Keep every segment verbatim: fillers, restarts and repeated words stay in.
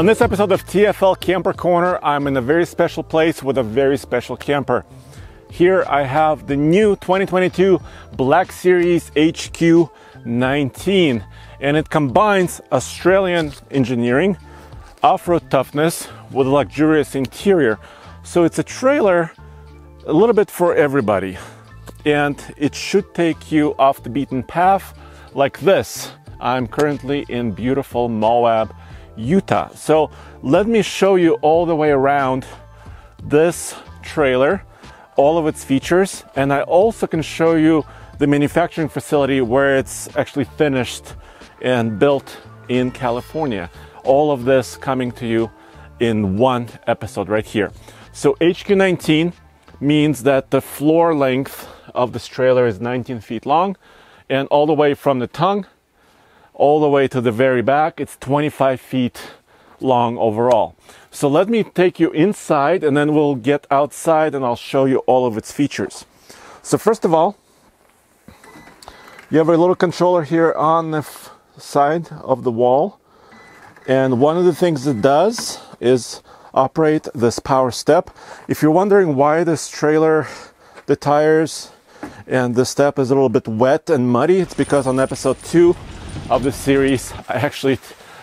On this episode of T F L Camper Corner, I'm in a very special place with a very special camper. Here I have the new twenty twenty-two Black Series H Q nineteen, and it combines Australian engineering, off-road toughness with a luxurious interior. So it's a trailer a little bit for everybody, and it should take you off the beaten path like this. I'm currently in beautiful Moab, Utah. So let me show you all the way around this trailer, all of its features, and I also can show you the manufacturing facility where it's actually finished and built in California. All of this coming to you in one episode right here. So H Q nineteen means that the floor length of this trailer is nineteen feet long, and all the way from the tongue all the way to the very back, it's twenty-five feet long overall. So let me take you inside, and then we'll get outside and I'll show you all of its features. So first of all, you have a little controller here on the side of the wall, and one of the things it does is operate this power step. If you're wondering why this trailer, the tires and the step is a little bit wet and muddy, it's because on episode two of the series, I actually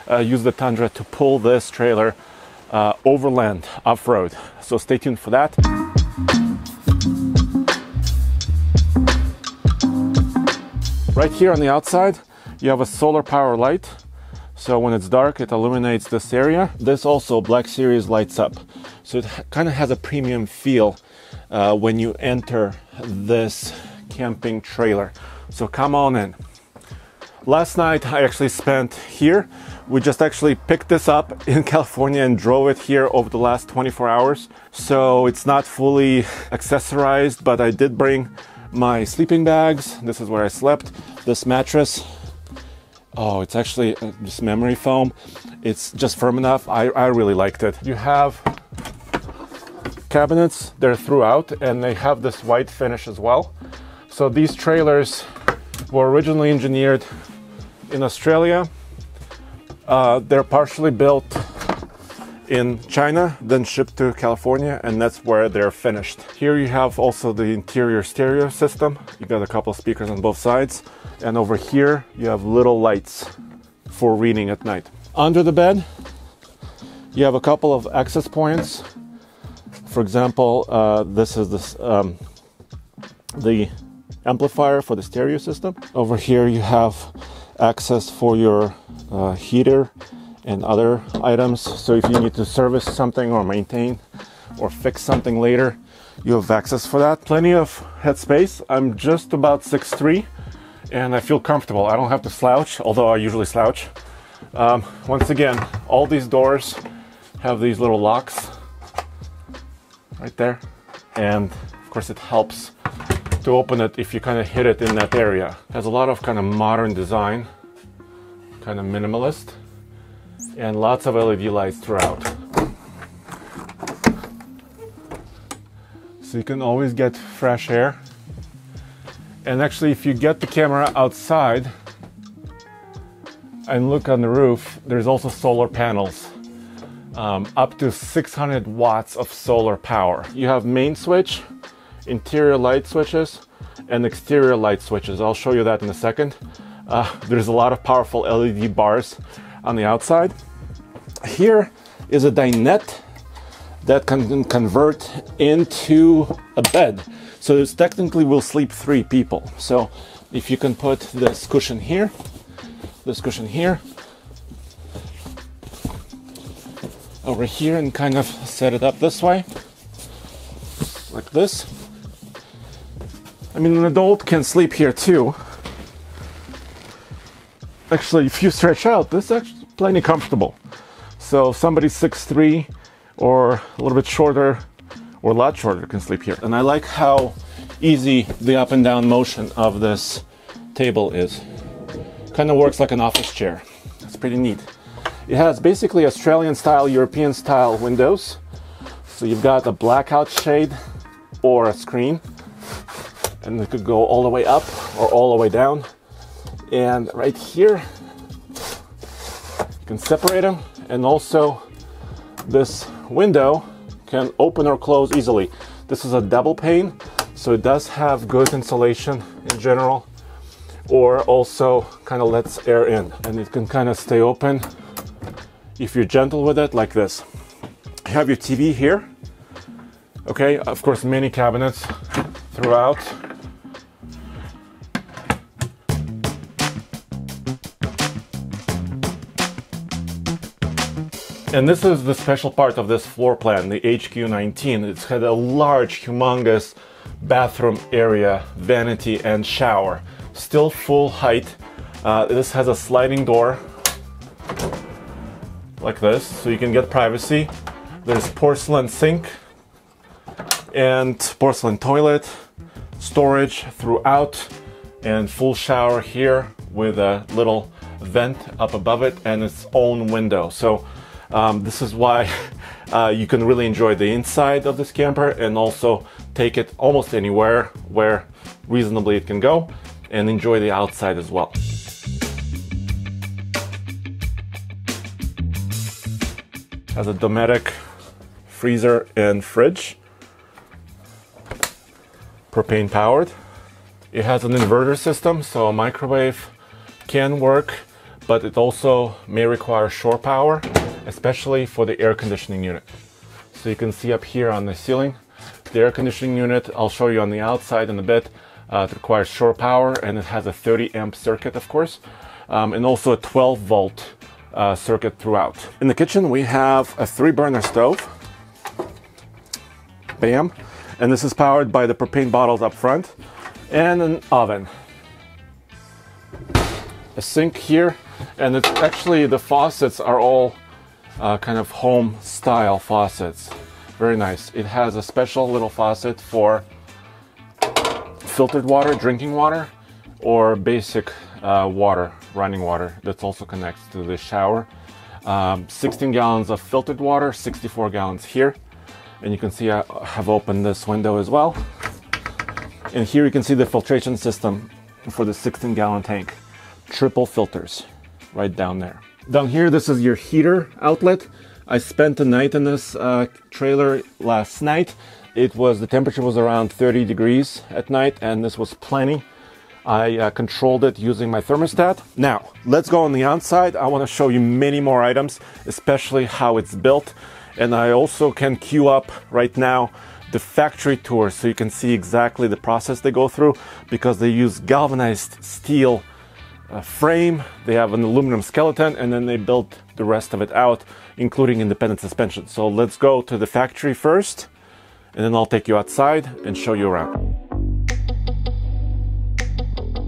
uh, used the Tundra to pull this trailer uh, overland, off-road. So stay tuned for that. Right here on the outside, you have a solar power light. So when it's dark, it illuminates this area. This also, Black Series, lights up. So it kind of has a premium feel uh, when you enter this camping trailer. So come on in. Last night I actually spent here. We just actually picked this up in California and drove it here over the last twenty-four hours. So it's not fully accessorized, but I did bring my sleeping bags. This is where I slept. This mattress, oh, it's actually uh, just memory foam. It's just firm enough. I, I really liked it. You have cabinets, they're throughout, and they have this white finish as well. So these trailers were originally engineered in Australia. Uh, they're partially built in China, then shipped to California, and that's where they're finished. Here you have also the interior stereo system. You got a couple of speakers on both sides, and over here you have little lights for reading at night. Under the bed you have a couple of access points. For example, uh, this is this, um, the amplifier for the stereo system. Over here you have access for your uh, heater and other items. So if you need to service something or maintain or fix something later, you have access for that. Plenty of headspace. I'm just about six three and I feel comfortable. I don't have to slouch, although I usually slouch. Um, once again, all these doors have these little locks right there. And of course it helps to open it if you kind of hit it in that area. Has a lot of kind of modern design, kind of minimalist, and lots of L E D lights throughout. So you can always get fresh air. And actually, if you get the camera outside and look on the roof, there's also solar panels, um, up to six hundred watts of solar power. You have main switch, interior light switches, and exterior light switches. I'll show you that in a second. Uh, there's a lot of powerful L E D bars on the outside. Here is a dinette that can convert into a bed. So there's technically we'll sleep three people. So if you can put this cushion here, this cushion here, over here, and kind of set it up this way, like this. I mean, an adult can sleep here too. Actually, if you stretch out, this is actually plenty comfortable. So somebody six three or a little bit shorter or a lot shorter can sleep here. And I like how easy the up and down motion of this table is. Kind of works like an office chair. That's pretty neat. It has basically Australian style, European style windows. So you've got a blackout shade or a screen, and it could go all the way up or all the way down. And right here, you can separate them, and also this window can open or close easily. This is a double pane, so it does have good insulation in general, or also kind of lets air in, and it can kind of stay open if you're gentle with it, like this. You have your T V here. Okay, of course, many cabinets throughout. And this is the special part of this floor plan, the H Q nineteen. It's had a large, humongous bathroom area, vanity and shower. Still full height. Uh, this has a sliding door like this, so you can get privacy. There's porcelain sink and porcelain toilet, storage throughout, and full shower here with a little vent up above it and its own window. So um, this is why uh, you can really enjoy the inside of this camper and also take it almost anywhere where reasonably it can go, and enjoy the outside as well. Has a Dometic freezer and fridge, propane powered. It has an inverter system, so a microwave can work, but it also may require shore power, especially for the air conditioning unit. So you can see up here on the ceiling, the air conditioning unit, I'll show you on the outside in a bit. Uh, it requires shore power, and it has a thirty amp circuit, of course, um, and also a twelve volt uh, circuit throughout. In the kitchen, we have a three burner stove. Bam. And this is powered by the propane bottles up front, and an oven. A sink here, and it's actually, the faucets are all uh, kind of home style faucets. Very nice. It has a special little faucet for filtered water, drinking water, or basic uh, water, running water, that also connects to the shower. Um, sixteen gallons of filtered water, sixty-four gallons here. And you can see I have opened this window as well. And here you can see the filtration system for the sixteen gallon tank. Triple filters right down there. Down here, this is your heater outlet. I spent the night in this uh, trailer last night. It was, the temperature was around thirty degrees at night, and this was plenty. I uh, controlled it using my thermostat. Now, let's go on the outside. I want to show you many more items, especially how it's built. And I also can queue up right now the factory tour, so you can see exactly the process they go through, because they use galvanized steel uh, frame. They have an aluminum skeleton, and then they built the rest of it out, including independent suspension. So let's go to the factory first, and then I'll take you outside and show you around.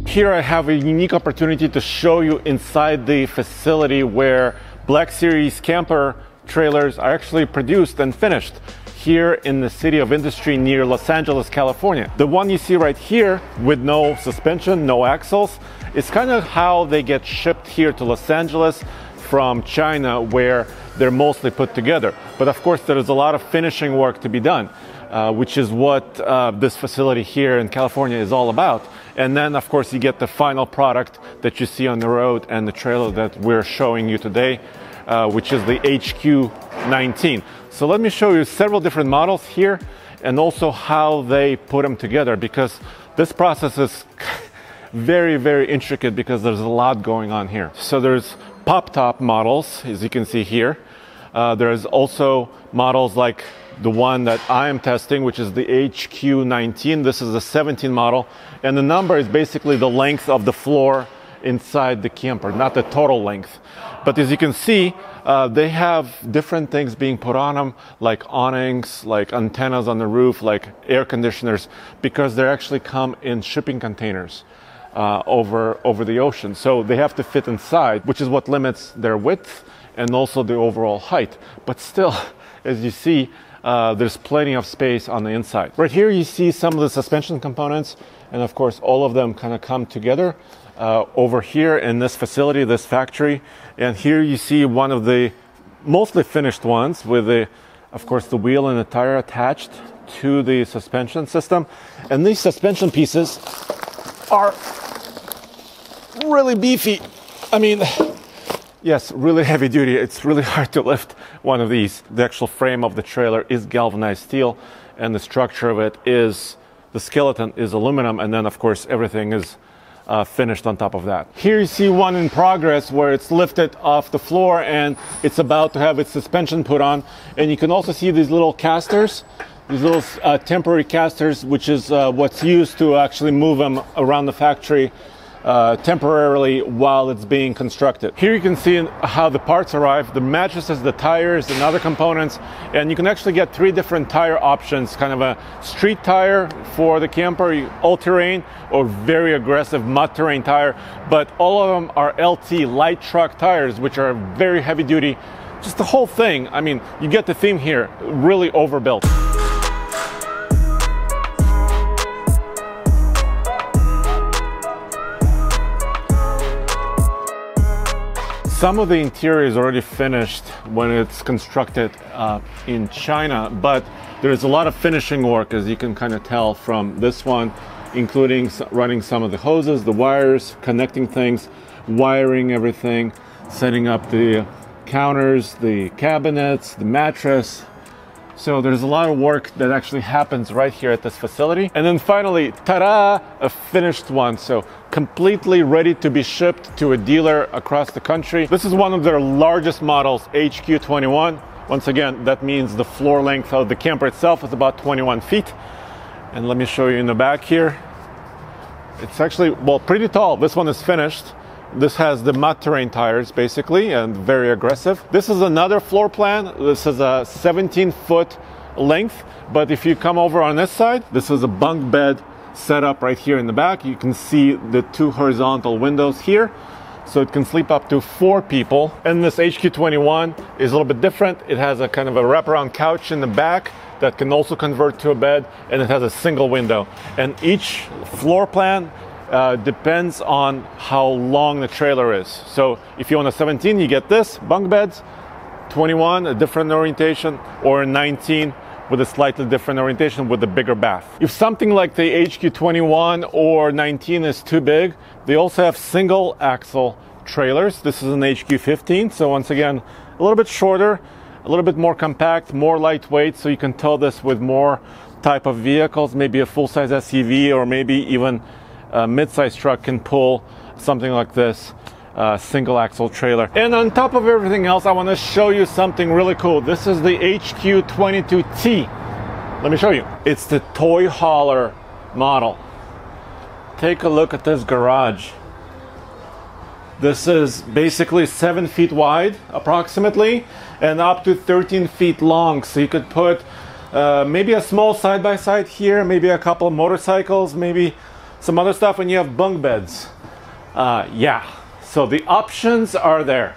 Here I have a unique opportunity to show you inside the facility where Black Series camper trailers are actually produced and finished here in the City of Industry near Los Angeles, California. The one you see right here with no suspension, no axles, is kind of how they get shipped here to Los Angeles from China, where they're mostly put together. But of course, there is a lot of finishing work to be done. Uh, which is what uh, this facility here in California is all about. And then, of course, you get the final product that you see on the road and the trailer that we're showing you today, uh, which is the H Q nineteen. So let me show you several different models here, and also how they put them together, because this process is very, very intricate, because there's a lot going on here. So there's pop-top models, as you can see here. Uh, there's also models like the one that I am testing, which is the H Q nineteen. This is the seventeen model, and the number is basically the length of the floor inside the camper, not the total length. But as you can see, uh, they have different things being put on them, like awnings, like antennas on the roof, like air conditioners, because they actually come in shipping containers uh, over, over the ocean. So they have to fit inside, which is what limits their width and also the overall height. But still, as you see, Uh, there's plenty of space on the inside. Right here you see some of the suspension components, and of course all of them kind of come together uh, over here in this facility, this factory. And here you see one of the mostly finished ones with the, of course, the wheel and the tire attached to the suspension system. And these suspension pieces are really beefy. I mean, Yes, really heavy duty. It's really hard to lift one of these. The actual frame of the trailer is galvanized steel, and the structure of it is, the skeleton is aluminum, and then of course everything is uh, finished on top of that. Here you see one in progress where it's lifted off the floor and it's about to have its suspension put on. And you can also see these little casters, these little uh, temporary casters, which is uh, what's used to actually move them around the factory Uh, temporarily while it's being constructed. Here you can see how the parts arrive, the mattresses, the tires, and other components. And you can actually get three different tire options, kind of a street tire for the camper, all-terrain, or very aggressive mud terrain tire. But all of them are L T, light truck tires, which are very heavy duty. Just the whole thing, I mean, you get the theme here, really overbuilt. Some of the interior is already finished when it's constructed uh, in China, but there's a lot of finishing work, as you can kind of tell from this one, including running some of the hoses, the wires, connecting things, wiring everything, setting up the counters, the cabinets, the mattress. So there's a lot of work that actually happens right here at this facility. And then finally, ta-da, a finished one. So completely ready to be shipped to a dealer across the country. This is one of their largest models, H Q twenty-one. Once again, that means the floor length of the camper itself is about twenty-one feet. And let me show you in the back here. It's actually, well, pretty tall. This one is finished. This has the mud terrain tires basically, and very aggressive. This is another floor plan. This is a seventeen foot length, but if you come over on this side, this is a bunk bed set up right here in the back. You can see the two horizontal windows here, so it can sleep up to four people. And this H Q twenty-one is a little bit different. It has a kind of a wraparound couch in the back that can also convert to a bed, and it has a single window. And each floor plan Uh, depends on how long the trailer is. So if you want a seventeen, you get this, bunk beds, twenty-one, a different orientation, or a nineteen with a slightly different orientation with a bigger bath. If something like the H Q twenty-one or nineteen is too big, they also have single axle trailers. This is an H Q fifteen, so once again, a little bit shorter, a little bit more compact, more lightweight, so you can tow this with more type of vehicles, maybe a full-size S U V, or maybe even a mid-sized truck can pull something like this uh, single axle trailer. And on top of everything else, I want to show you something really cool. This is the H Q twenty-two T. Let me show you. It's the toy hauler model. Take a look at this garage. This is basically seven feet wide approximately and up to thirteen feet long, so you could put uh, maybe a small side-by-side here, maybe a couple of motorcycles, maybe some other stuff, and you have bunk beds. Uh, yeah, so the options are there.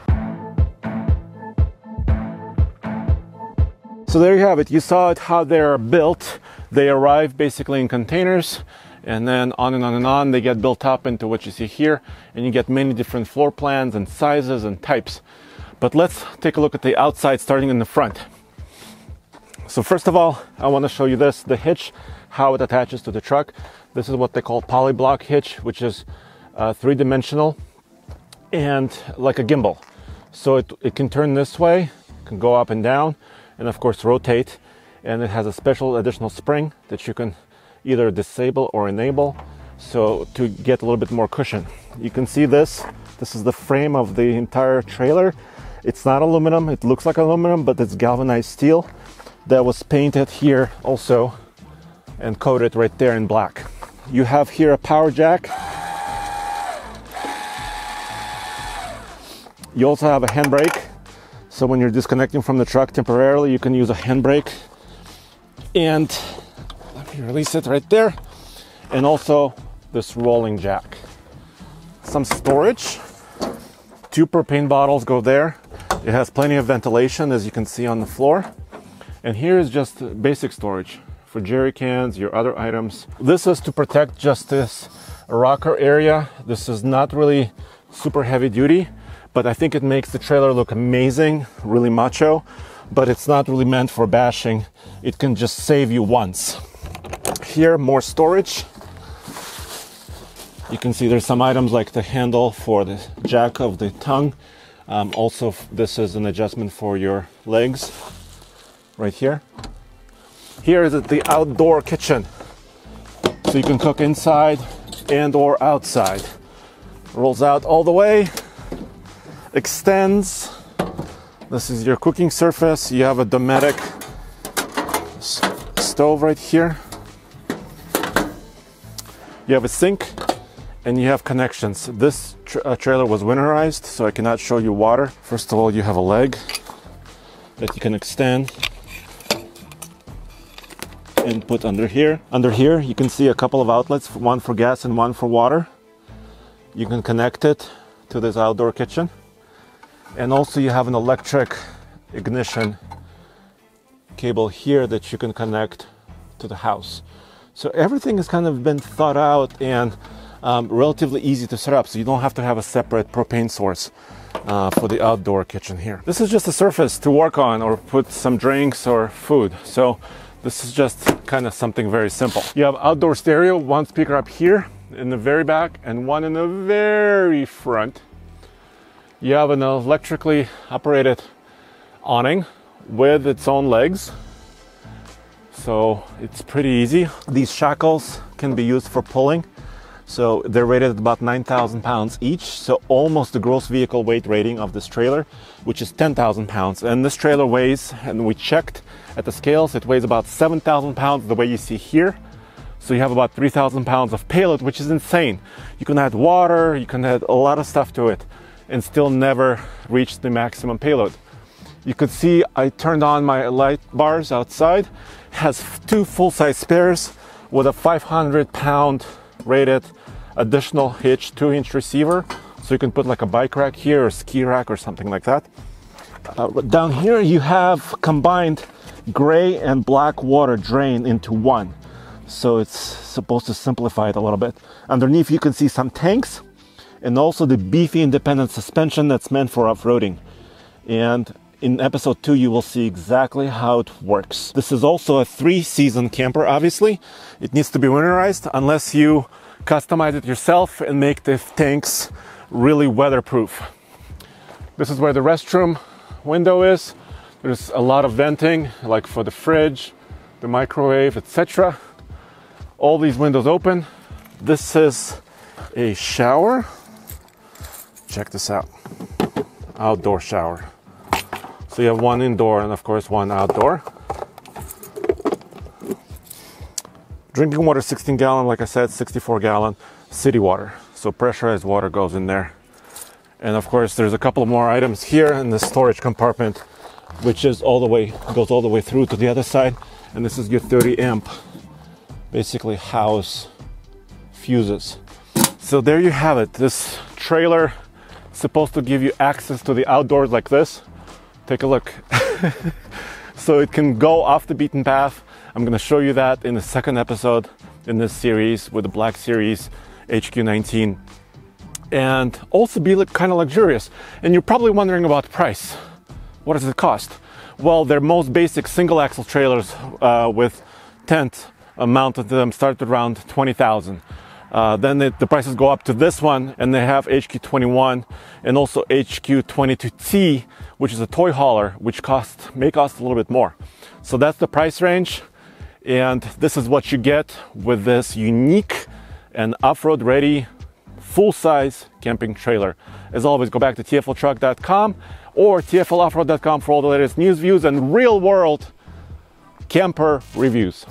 So there you have it. You saw how they're built. They arrive basically in containers, and then on and on and on, they get built up into what you see here, and you get many different floor plans and sizes and types. But let's take a look at the outside, starting in the front. So first of all, I want to show you this, the hitch, how it attaches to the truck. This is what they call polyblock hitch, which is uh, three-dimensional and like a gimbal. So it, it can turn this way, can go up and down, and of course rotate. And it has a special additional spring that you can either disable or enable, so to get a little bit more cushion. You can see this, this is the frame of the entire trailer. It's not aluminum, it looks like aluminum, but it's galvanized steel that was painted here also and coated right there in black. You have here a power jack. You also have a handbrake, so when you're disconnecting from the truck temporarily, you can use a handbrake. And let me release it right there. And also this rolling jack. Some storage. Two propane bottles go there. It has plenty of ventilation, as you can see on the floor. And here is just basic storage for jerry cans, your other items. This is to protect just this rocker area. This is not really super heavy duty, but I think it makes the trailer look amazing, really macho, but it's not really meant for bashing. It can just save you once. Here, more storage. You can see there's some items like the handle for the jack of the tongue, Um, also, this is an adjustment for your legs right here. Here is the outdoor kitchen. So you can cook inside and or outside. Rolls out all the way, extends. This is your cooking surface. You have a Dometic stove right here. You have a sink and you have connections. This tra uh, trailer was winterized, so I cannot show you water. First of all, you have a leg that you can extend and put under here. Under here, you can see a couple of outlets, one for gas and one for water. You can connect it to this outdoor kitchen. And also you have an electric ignition cable here that you can connect to the house. So everything has kind of been thought out and um, relatively easy to set up. So you don't have to have a separate propane source uh, for the outdoor kitchen here. This is just a surface to work on or put some drinks or food. So this is just kind of something very simple. You have outdoor stereo, one speaker up here in the very back and one in the very front. You have an electrically operated awning with its own legs. So it's pretty easy. These shackles can be used for pulling. So they're rated at about nine thousand pounds each. So almost the gross vehicle weight rating of this trailer, which is ten thousand pounds. And this trailer weighs, and we checked at the scales, it weighs about seven thousand pounds the way you see here. So you have about three thousand pounds of payload, which is insane. You can add water, you can add a lot of stuff to it and still never reach the maximum payload. You could see I turned on my light bars outside. It has two full-size spares with a five hundred pound rated additional hitch, two inch receiver. So you can put like a bike rack here or ski rack or something like that. Uh, down here you have combined gray and black water drain into one. So it's supposed to simplify it a little bit. Underneath you can see some tanks, and also the beefy independent suspension that's meant for off-roading. And in episode two, you will see exactly how it works. This is also a three-season camper, obviously. It needs to be winterized unless you customize it yourself and make the tanks really weatherproof. This is where the restroom window is. There's a lot of venting, like for the fridge, the microwave, et cetera. All these windows open. This is a shower. Check this out, outdoor shower. So you have one indoor and of course one outdoor. Drinking water, sixteen gallon, like I said, sixty-four gallon city water. So pressurized water goes in there. And of course there's a couple more items here in the storage compartment, which is all the way, goes all the way through to the other side. And this is your thirty amp, basically house fuses. So there you have it. This trailer is supposed to give you access to the outdoors like this. Take a look. So it can go off the beaten path. I'm going to show you that in the second episode in this series with the Black Series H Q nineteen, and also be kind of luxurious. And you're probably wondering about price. What does it cost? Well, their most basic single axle trailers uh, with tent uh, mounted to them start around twenty thousand. Uh, then it, the prices go up to this one, and they have H Q twenty-one and also H Q twenty-two T, which is a toy hauler, which cost, may cost a little bit more. So that's the price range, and this is what you get with this unique and off-road ready full-size camping trailer. As always, go back to T F L truck dot com or T F L off road dot com for all the latest news, views, and real-world camper reviews.